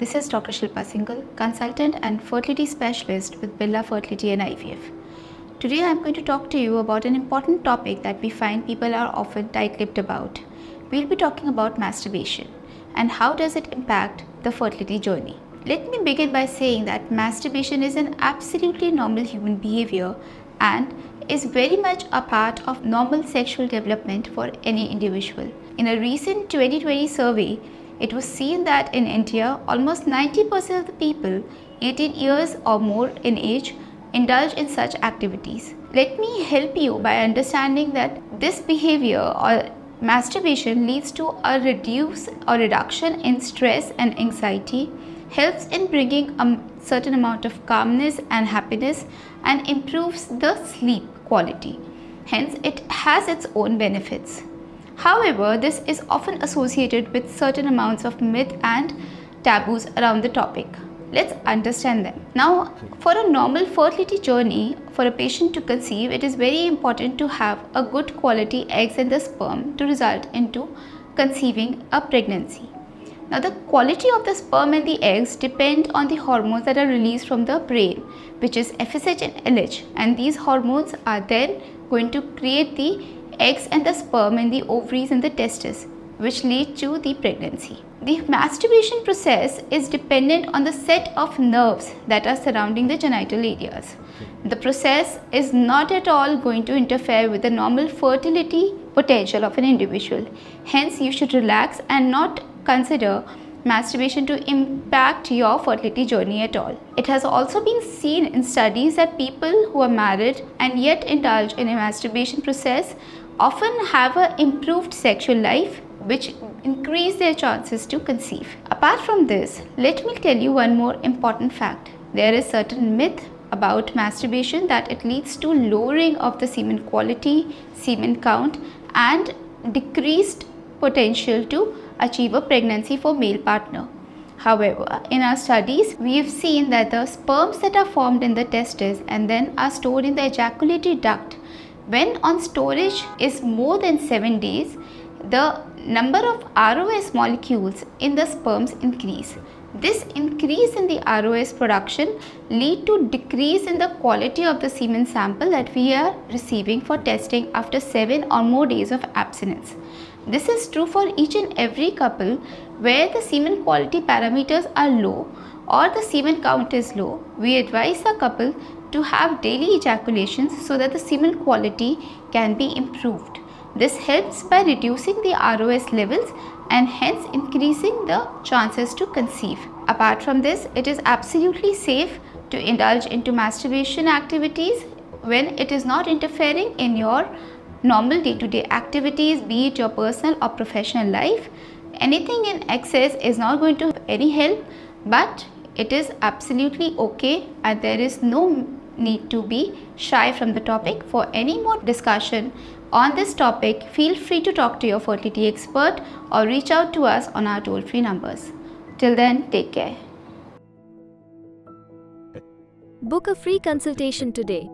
This is Dr. Shilpa Singhal, consultant and fertility specialist with Birla Fertility and IVF. Today I am going to talk to you about an important topic that we find people are often tight-lipped about. We will be talking about masturbation and how does it impact the fertility journey. Let me begin by saying that masturbation is an absolutely normal human behavior and is very much a part of normal sexual development for any individual. In a recent 2020 survey, it was seen that in India, almost 90% of the people 18 years or more in age indulge in such activities. Let me help you by understanding that this behavior or masturbation leads to a reduction in stress and anxiety, helps in bringing a certain amount of calmness and happiness, and improves the sleep quality. Hence, it has its own benefits. However, this is often associated with certain amounts of myth and taboos around the topic. Let's understand them. Now, for a normal fertility journey, for a patient to conceive, it is very important to have a good quality eggs and the sperm to result into conceiving a pregnancy. Now, the quality of the sperm and the eggs depend on the hormones that are released from the brain, which is FSH and LH, and these hormones are then going to create the eggs and the sperm in the ovaries and the testes, which lead to the pregnancy. The masturbation process is dependent on the set of nerves that are surrounding the genital areas. The process is not at all going to interfere with the normal fertility potential of an individual. Hence, you should relax and not consider masturbation to impact your fertility journey at all. It has also been seen in studies that people who are married and yet indulge in a masturbation process often have an improved sexual life, which increase their chances to conceive. Apart from this, let me tell you one more important fact. There is certain myth about masturbation that it leads to lowering of the semen quality, semen count, and decreased potential to achieve a pregnancy for male partner. However, in our studies, we have seen that the sperms that are formed in the testes and then are stored in the ejaculatory duct, when on storage is more than 7 days, the number of ROS molecules in the sperms increase. This increase in the ROS production lead to decrease in the quality of the semen sample that we are receiving for testing after 7 or more days of abstinence. This is true for each and every couple where the semen quality parameters are low or the semen count is low. We advise a couple to have daily ejaculations so that the semen quality can be improved. This helps by reducing the ROS levels and hence increasing the chances to conceive. Apart from this, it is absolutely safe to indulge into masturbation activities when it is not interfering in your normal day-to-day activities, be it your personal or professional life. Anything in excess is not going to any help, but it is absolutely okay and there is no need to be shy from the topic. For any more discussion on this topic, feel free to talk to your fertility expert or reach out to us on our toll-free numbers. Till then, take care. Book a free consultation today.